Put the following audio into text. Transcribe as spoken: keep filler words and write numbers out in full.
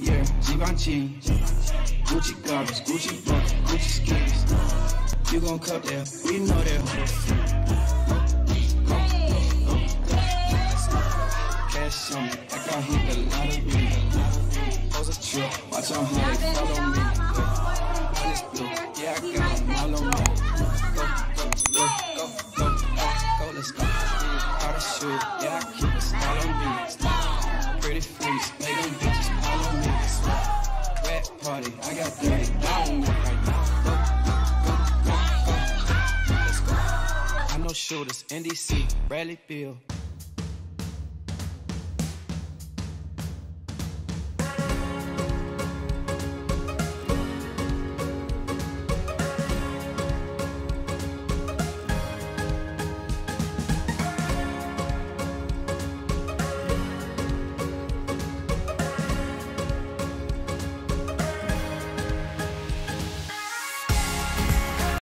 Yeah, Givenchy, Gucci garbage, Gucci bucket, Gucci skins. You gon' cut that, we know that. Cash on me, like I hit the lottery. That was a trip, watch on how they follow me. I just blew, yeah, I got them all on me. Go, go, go, go, go, go, go, let's go. Gotta shoot, yeah, I keep a style on me. Pretty freaks, make them bitches. Party, I got thirty down right now. I know shooters in D C, Bradley Beal.